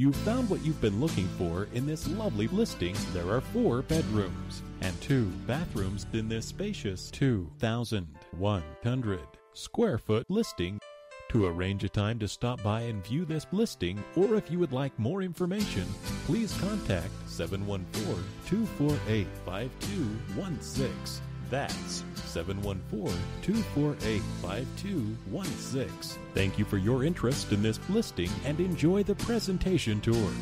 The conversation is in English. You've found what you've been looking for in this lovely listing. There are 4 bedrooms and 2 bathrooms in this spacious 2,100 square foot listing. To arrange a time to stop by and view this listing, or if you would like more information, please contact 714-248-5216. That's 714-248-5216. Thank you for your interest in this listing and enjoy the presentation tour.